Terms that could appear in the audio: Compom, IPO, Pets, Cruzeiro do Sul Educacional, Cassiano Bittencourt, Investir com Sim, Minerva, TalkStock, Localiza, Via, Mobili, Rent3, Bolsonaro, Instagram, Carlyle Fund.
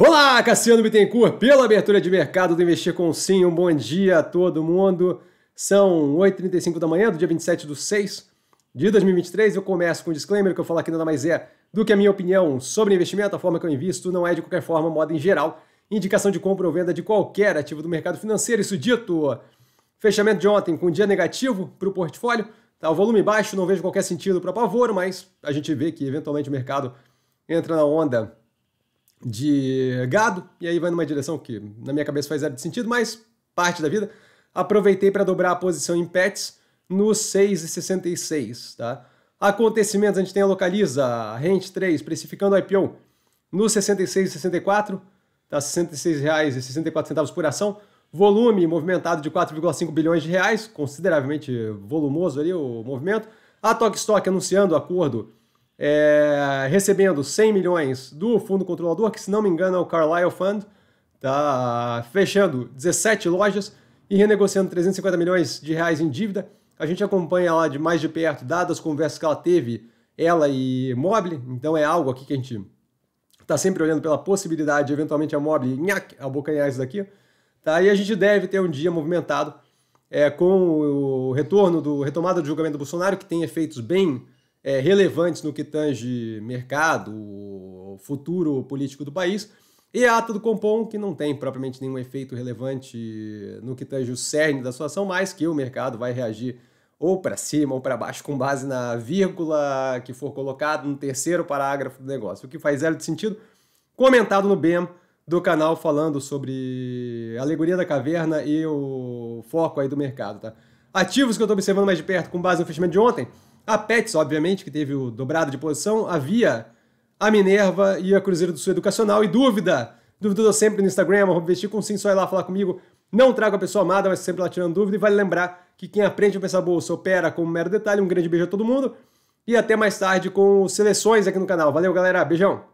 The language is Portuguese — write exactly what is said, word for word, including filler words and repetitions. Olá, Cassiano Bittencourt, pela abertura de mercado do Investir com Sim. Um bom dia a todo mundo. São oito e trinta e cinco da manhã do dia vinte e sete de seis de dois mil e vinte e três. Eu começo com um disclaimer que eu falo aqui nada mais é do que a minha opinião sobre investimento. A forma que eu invisto não é de qualquer forma, moda em geral, indicação de compra ou venda de qualquer ativo do mercado financeiro. Isso dito, fechamento de ontem com um dia negativo para o portfólio. Tá, o volume baixo, não vejo qualquer sentido para pavor, mas a gente vê que eventualmente o mercado entra na onda de gado, e aí vai numa direção que na minha cabeça faz zero de sentido, mas parte da vida. Aproveitei para dobrar a posição em Pets no seis e sessenta e seis, tá? Acontecimentos, a gente tem a Localiza, a Rent três, precificando a I P O no sessenta e seis e sessenta e quatro, tá? sessenta e seis reais e sessenta e quatro centavos por ação. Volume movimentado de quatro vírgula cinco bilhões de reais, consideravelmente volumoso ali o movimento. A TalkStock anunciando o acordo, É, recebendo cem milhões do fundo controlador, que se não me engano é o Carlyle Fund, tá fechando dezessete lojas e renegociando trezentos e cinquenta milhões de reais em dívida. A gente acompanha lá de mais de perto, dadas as conversas que ela teve, ela e Mobili, então é algo aqui que a gente está sempre olhando pela possibilidade de eventualmente a Mobili, nhac, abocanhar isso daqui, tá? E a gente deve ter um dia movimentado é, com o retorno do, retomada do julgamento do Bolsonaro, que tem efeitos bem É, relevantes no que tange mercado, o futuro político do país, e a ata do Compom, que não tem propriamente nenhum efeito relevante no que tange o cerne da sua ação, mas que o mercado vai reagir ou para cima ou para baixo com base na vírgula que for colocada no terceiro parágrafo do negócio, o que faz zero de sentido. Comentado no B E M do canal, falando sobre a alegoria da caverna e o foco aí do mercado, tá? Ativos que eu estou observando mais de perto com base no fechamento de ontem: a Pets, obviamente, que teve o dobrado de posição, a Via, a Minerva e a Cruzeiro do Sul Educacional. E dúvida, dúvida eu sempre no Instagram, arroba Investir com Sim, só ir lá falar comigo. Não trago a pessoa amada, mas sempre lá tirando dúvida. E vale lembrar que quem aprende a pensar bolsa opera como um mero detalhe. Um grande beijo a todo mundo e até mais tarde com seleções aqui no canal. Valeu, galera. Beijão.